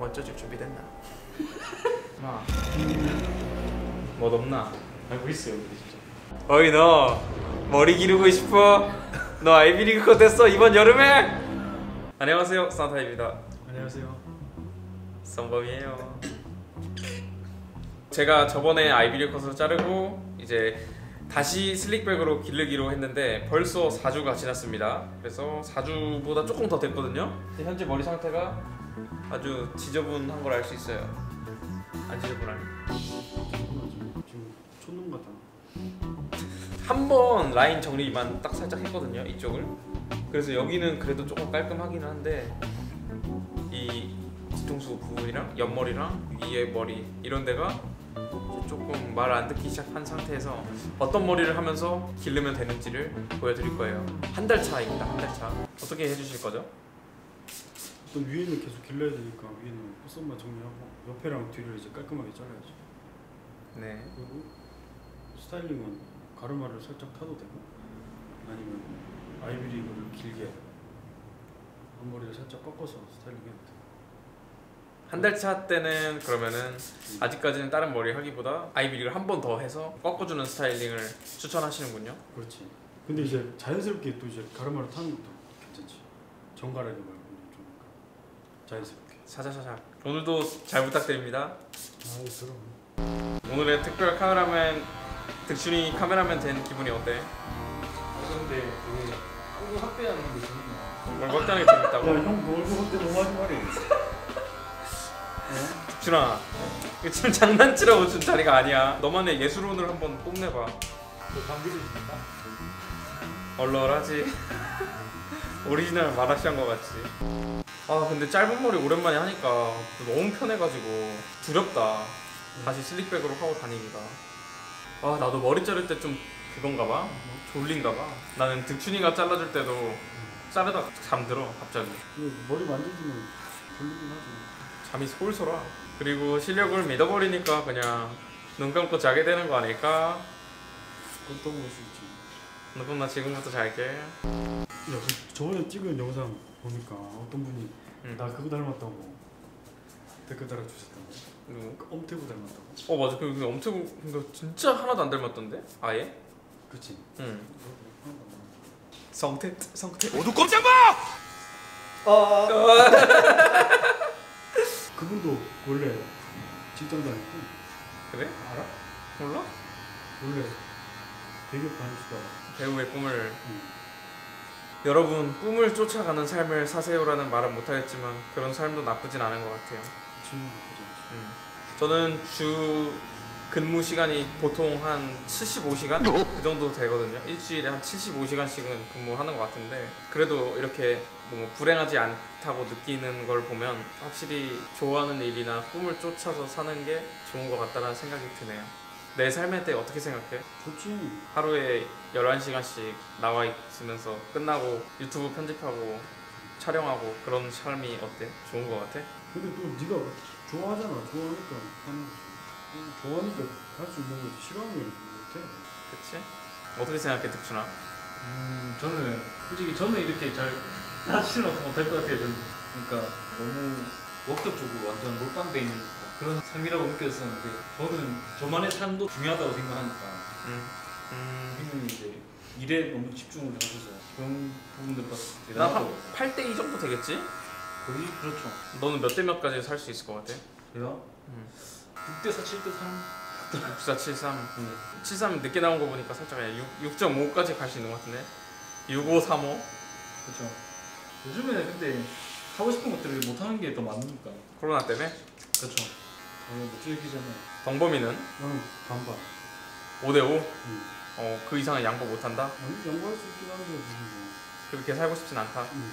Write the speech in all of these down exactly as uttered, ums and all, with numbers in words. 원조집 준비됐나? 나. 뭐 없나? 알고 있어요, 우리 진짜. 어이 너 머리 기르고 싶어? 너 아이비리그컷 됐어 이번 여름에? 안녕하세요, 산타입니다. 안녕하세요, 썸범이에요. 제가 저번에 아이비리그컷을 자르고 이제 다시 슬릭백으로 기르기로 했는데 벌써 사 주가 지났습니다. 그래서 사 주보다 조금 더 됐거든요. 현재 머리 상태가 아주 지저분한 걸 알 수 있어요. 안 지저분하네. 지금 촌놈 같아. 한 번 라인 정리만 딱 살짝 했거든요, 이쪽을. 그래서 여기는 그래도 조금 깔끔하긴 한데 이 뒤통수 부분이랑 옆머리랑 위에 머리 이런 데가 조금 말 안 듣기 시작한 상태에서 어떤 머리를 하면서 기르면 되는지를 보여드릴 거예요. 한 달 차입니다. 한 달 차. 어떻게 해주실 거죠? 일단 위에는 계속 길러야 되니까 위에는 콧선만 정리하고 옆에랑 뒤를 이제 깔끔하게 잘라야죠. 네. 그리고 스타일링은 가르마를 살짝 타도 되고 아니면 아이비리그를 길게 앞머리를 살짝 꺾어서 스타일링해도 돼요. 한 달 차 때는 그러면은 아직까지는 다른 머리 하기보다 아이비리그를 한 번 더 해서 꺾어주는 스타일링을 추천하시는군요. 그렇지. 근데 이제 자연스럽게 또 이제 가르마를 타는 것도 괜찮지. 정갈하게 말고 좀 자연스럽게. 사자사자. 오늘도 잘 부탁드립니다. 아이 그럼. 오늘의 특별 카메라맨 득준이 카메라맨 된 기분이 어때? 근데 되게 얼굴 확대하는 게 재밌네. 얼굴 확대하는 게 재밌다고? 야 형 그 얼굴 확대 너무 하지 말이야. 득준아, 네. 지금 장난치라고 준 자리가 아니야. 너만의 예술혼을 한번 뽐내봐. 너 감기도 있다? 얼얼하지? 오리지널 마라시안 거 같지? 아 근데 짧은 머리 오랜만에 하니까 너무 편해가지고 두렵다. 다시 슬릭백으로 하고 다니기가. 아 나도 머리 자를 때 좀 그건가 봐? 졸린가 봐. 나는 득준이가 잘라줄 때도 자르다가 잠들어 갑자기. 머리 만지면 졸리긴 하지. 잠이 솔솔아. 그리고 실력을 믿어버리니까 그냥 눈 감고 자게 되는 거 아닐까? 어떤 걸 수 있지? 너 그럼 나 지금부터 잘게. 야, 그 저번에 찍은 영상 보니까 어떤 분이 응. 나 그거 닮았다고 댓글 달아주셨던 거. 응. 그 엄태구 닮았다고. 어 맞아. 근데 엄태구 근데 진짜 하나도 안 닮았던데? 아예? 그치. 응. 성태? 성태? 모두 꼼짝 마! 어... 그분도 원래 직장 다녔고. 그래? 알아? 몰라? 원래 배우 다녔어. 배우의 꿈을. 응. 여러분 꿈을 쫓아가는 삶을 사세요라는 말은 못하겠지만 그런 삶도 나쁘진 않은 것 같아요. 응. 저는 주 근무 시간이 보통 한 칠십오 시간? 그 정도 되거든요. 일주일에 한 칠십오 시간씩은 근무하는 것 같은데 그래도 이렇게 뭐 불행하지 않다고 느끼는 걸 보면 확실히 좋아하는 일이나 꿈을 쫓아서 사는 게 좋은 것 같다는 생각이 드네요. 내 삶에 대해 어떻게 생각해? 좋지. 하루에 열한 시간씩 나와 있으면서 끝나고 유튜브 편집하고 촬영하고 그런 삶이 어때? 좋은 것 같아? 근데 또 네가 좋아하잖아. 좋아하니까 하는 거지. 좋아하니까 할 수 있는 거지. 싫어하는 건 못해. 그치? 어떻게 생각해, 득준아? 음, 저는 솔직히 저는 이렇게 잘 하지는 못할 것 같아요. 저는. 그러니까 너무 목적적으로 완전 몰빵돼 있는 그런 삶이라고 느꼈었는데 저는 저만의 삶도 중요하다고 생각하니까 음. 음. 저는 이제 일에 너무 집중을 해줘서 그런 부분들과 대단하고. 나 팔 대 이 정도 되겠지? 거의 그렇죠. 너는 몇 대 몇까지 살 수 있을 것 같아? 그래요? 음. 육 대 사, 칠 대 삼. 육 대 사, 칠 대 삼. 응. 칠 대 삼 늦게 나온 거 보니까 살짝 그냥 육 점 오까지 갈 수 있는 것 같은데? 육, 오, 삼, 오. 그렇죠. 요즘에 근데 하고 싶은 것들을 못 하는 게 더 많으니까. 코로나 때문에? 그렇죠. 저는 못 즐기잖아요. 덩범이는? 응, 반반. 오 대 오? 응. 어, 그 이상은 양보 못 한다? 아니, 양보할 수 있긴 한데 무슨. 그렇게 살고 싶진 않다? 응.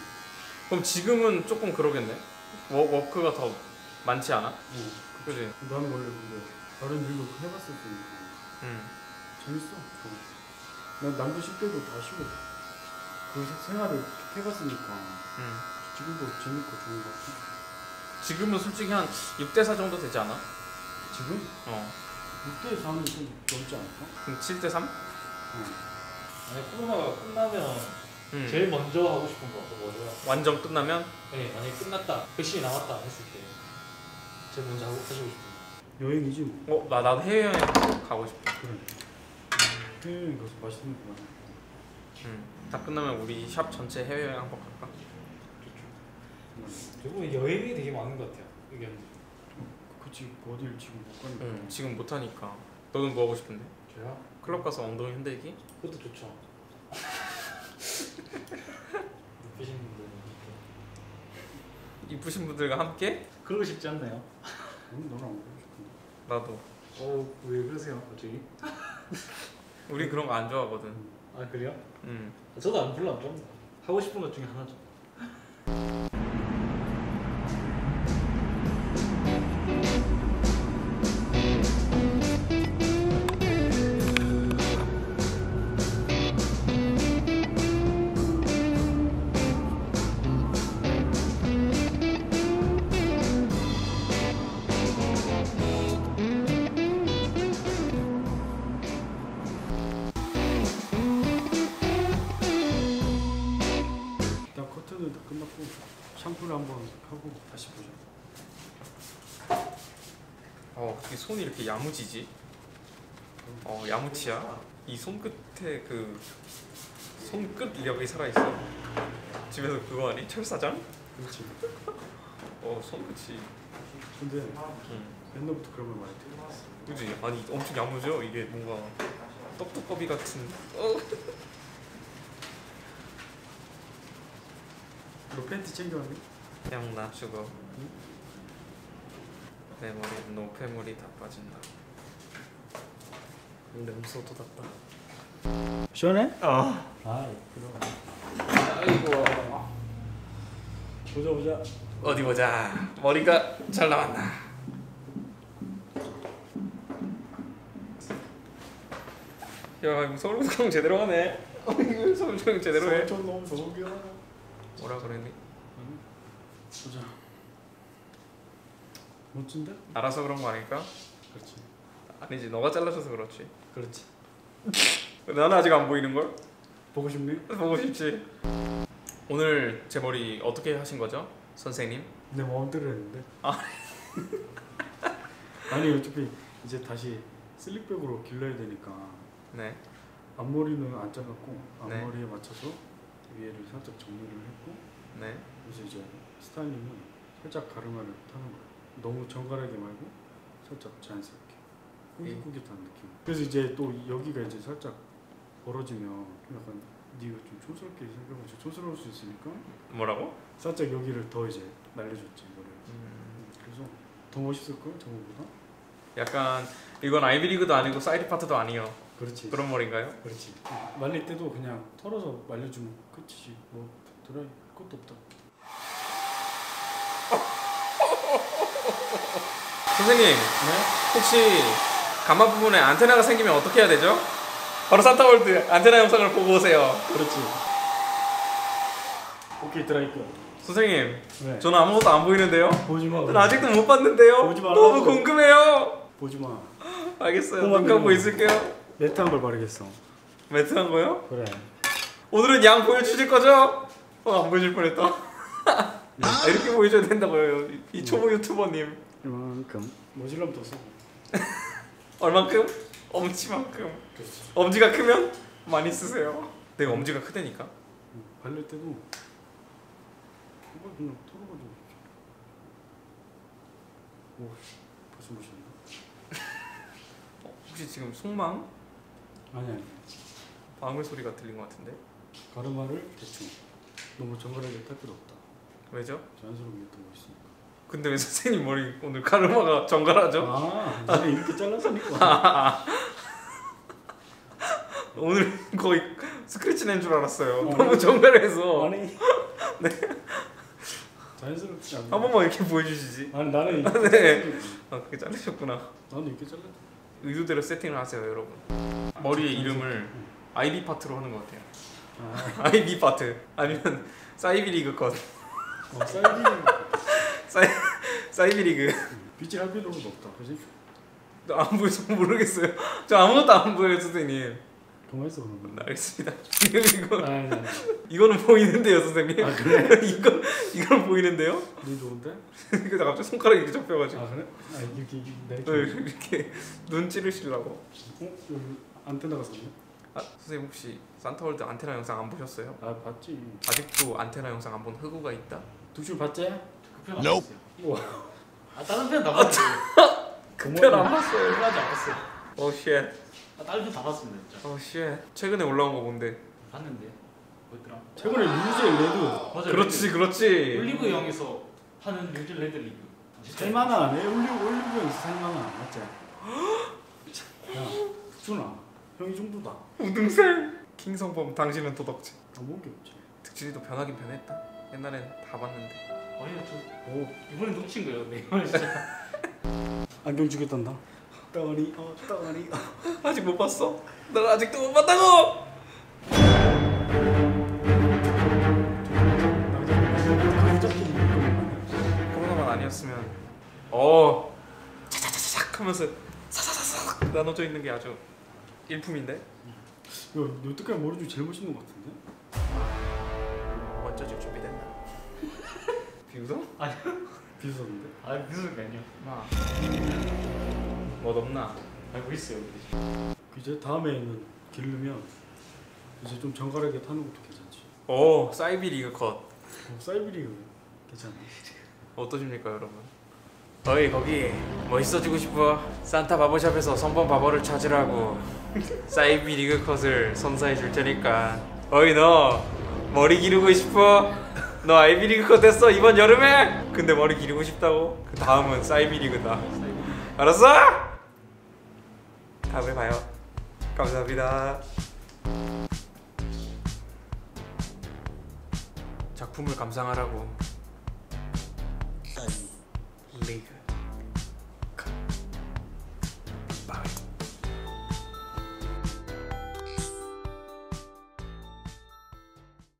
그럼 지금은 조금 그러겠네? 워, 워크가 더 많지 않아? 응. 그치? 난 원래 근데 다른 일도 해봤을 때니까 음. 재밌어. 난 남도 십 대도 다 쉬고 그 생활을 해봤으니까 음. 지금도 재밌고 좋은 것 같아. 지금은 솔직히 한 육 대 사 정도 되지 않아? 지금? 어 육 대 사는 좀 넘지 않을까? 그럼 칠 대 삼? 응. 아니 코로나가 끝나면 음. 제일 먼저 하고 싶은 거 뭐야? 완전 끝나면? 네 만약에 끝났다 백신이 나왔다 했을 때 제 먼저 하고 하시고 싶어요. 여행이지 뭐. 어? 나, 나도 해외여행 가고 싶어. 그래. 음, 해외여행 가서 맛있는 거 많아. 음. 다 끝나면 우리 샵 전체 해외여행 한번 갈까? 좋죠. 요번에 여행이 되게 많은 것 같아요. 의견. 그치, 어딜 지금 못 가니까. 응, 지금 못 하니까. 너는 뭐 하고 싶은데? 저요? 클럽 가서 엉덩이 흔들기? 그것도 좋죠. 이쁘신 분들 이쁘신 분들과 함께? 그러고 싶지 않나요? 응, 너랑 안 그러고 싶은데. 나도. 어, 왜 그러세요, 갑자기? 우리 그런 거 안 좋아하거든. 아, 그래요? 응. 저도 안 별로 안 좋아합니다. 하고 싶은 것 중에 하나죠. 다 끝났고 샴푸를 한번 하고 다시 보자. 어, 어떻게 손이 이렇게 야무지지? 어, 야무치야. 이 손끝에 그 손끝력이 살아있어. 집에서 그거 아니? 철사장? 그렇지. 어, 손끝이. 근데 응. 옛날부터 그런 걸 많이 들어봤어. 그치? 아니 엄청 야무져. 이게 뭔가 떡두꺼비 같은. 어. 너 팬티 챙겨왔니? 그냥 나 죽어. 응? 내 머리에 노폐물이 다 빠진다. 냄새 돋았다. 시원해? 어. 아, 예쁘다. 아이고. 보자 보자. 어디 보자. 머리가 잘 나왔나? 야, 이거 서울 운동 제대로 하네. 이거 서울 운동 제대로 해. 서울 운동 너무 귀여워. 뭐라 그랬니? 응? 보자. 멋진데? 알아서 그런 거 아닐까? 그렇지. 아니지, 너가 잘라줘서 그렇지. 그렇지. 나는 아직 안 보이는 걸? 보고 싶니? 보고 싶지. 오늘 제 머리 어떻게 하신 거죠? 선생님? 내 마음대로 했는데. 아. 아니 어차피 이제 다시 슬릭백으로 길러야 되니까. 네. 앞머리는 안 잘랐고 앞머리에 네. 맞춰서 위에를 살짝 정리를 했고, 네. 그래서 이제 스타일링은 살짝 가르마를 타는 거예요. 너무 정갈하게 말고 살짝 자연스럽게 꾸깃꾸깃한 느낌. 그래서 이제 또 여기가 이제 살짝 벌어지면 약간 네가 좀 촌스럽게 생각하면 촌스러울 수 있으니까 뭐라고? 살짝 여기를 더 이제 날려줬지 이거를. 음. 그래서 더 멋있을 걸 저거보다. 약간 이건 아이비리그도 아니고 사이드 파트도 아니요. 그렇지. 그런 머리인가요? 그렇지. 말릴 때도 그냥 털어서 말려주면 끝이지. 뭐 드라이 것도 없다. 선생님, 네? 혹시 가마 부분에 안테나가 생기면 어떻게 해야 되죠? 바로 산타월드 안테나 영상을 보고 오세요. 그렇지. 오케이, 드라이 끝. 선생님, 네. 저는 아무것도 안 보이는데요? 보지 마. 난 아직도 못 봤는데요? 보지 마. 너무 궁금해요. 보지 마. 알겠어요. 눈 감고 있을게요. 매트한 걸 바르겠어. 매트한 거요? 그래. 오늘은 양 보여주실 거죠? 어, 안 보여줄 뻔했다. 이렇게 보여줘야 된다고요, 이 초보 유튜버님. 이만큼. 모질럼 더 써. 얼만큼? 엄지만큼. 그렇지. 엄지가 크면 많이 쓰세요. 내가 엄지가 크다니까. 발릴 때도 이걸 그냥 털어가지고. 오, 벌써 멋있네. 혹시 지금 속망? 아니 아니 방울 소리가 들린 것 같은데? 가르마를 대충 너무 정갈하게 탈 필요 없다. 왜죠? 자연스럽게 더 멋있으니까. 근데 왜 선생님 머리 오늘 가르마가 정갈하죠? 아, 아. 이렇게 잘랐으니까. 아. 오늘 거의 스크래치 낸 줄 알았어요. 어, 너무 정갈해서. 아니 네. 자연스럽지 않네. 한 번만 이렇게 보여주시지. 아니 나는 이렇게 아, 네. 아 그렇게 자르셨구나. 나는 이렇게 잘랐다. 의도대로 세팅을 하세요, 여러분. 머리의 이름을 아이비 파트로 하는 것 같아요. 아. 아이비 파트 아니면 사이비리그컷. 어, 사이비리그. 사이 사이비리그. 빛이 할 필요는 없다, 그렇지? 나 안 보여서 모르겠어요. 저 아무것도 안 보여요, 선생님. 동화에서 그런 건가요? 알겠습니다. 지금 이거 아, 네, 네. 이거는 보이는데요 선생님? 아 그래? 이거, 이건 보이는데요? 눈 좋은데? 나 갑자기 손가락이 이렇게 잡혀가지고. 아 그래? 아 이렇게 이렇게 이렇게, 이렇게 눈 찌르시려고. 어? 여기 안테나가 있네? 아 선생님 혹시 산타월드 안테나 영상 안 보셨어요? 아 봤지. 아직도 안테나 영상 안 본 흑우가 있다? 두줄 봤지? 그 편 안 봤어요. 우와. 아 다른 편 다 봤지. 그 편 안 봤어요. 끝까지 안 봤어요. 오 쉣. 아, 다른 편 다 봤습니다 진짜. 어, 쉣. 최근에 올라온 거 뭔데? 봤는데? 뭐였더라? 최근에 뉴질랜드. 맞아. 그렇지, 레드. 그렇지. 올리브 영에서 하는 뉴질랜드 리뷰. 살만한 안 해? 올리브, 올리브 영에서 살만한 안 맞지? 야, 흑준아. 형이 정도다. 우등생. 킹성범, 당신은 도덕질. 아, 뭔 게 없지. 득진이도 변하긴 변했다. 옛날엔 다 봤는데. 아니야, 저... 오. 이번엔 놓친 거예요, 내 이번엔 진짜. 안경 주겠단다. 떠리 어 떠리 어. 아직 못 봤어? 난 아직도 못 봤다고! 코로나만 아니었으면 어 차차차차 하면서 사사사삭 나눠져 있는 게 아주 일품인데? 야, 여태까지 머리 좀 제일 멋있는 것 같은데? 멋져 질 준비됐나? 비웃어? 아니요. 비웃었는데? 아니 비웃은 게 아니야. 마. 뭐 없나? 알고 있어요. 이제 다음에는 기르면 이제 좀 정갈하게 타는 것도 괜찮지. 오! 사이비리그컷. 어, 사이비리그 괜찮아. 어떠십니까 여러분? 어이 거기 멋있어지고 싶어? 산타 바버샵에서 선범 바버를 찾으라고 사이비리그컷을 선사해줄 테니까. 어이 너! 머리 기르고 싶어? 너 아이비리그컷 했어 이번 여름에? 근데 머리 기르고 싶다고? 그 다음은 사이비리그다. 알았어? 다음에 봐요. 감사합니다. 작품을 감상하라고. 리그.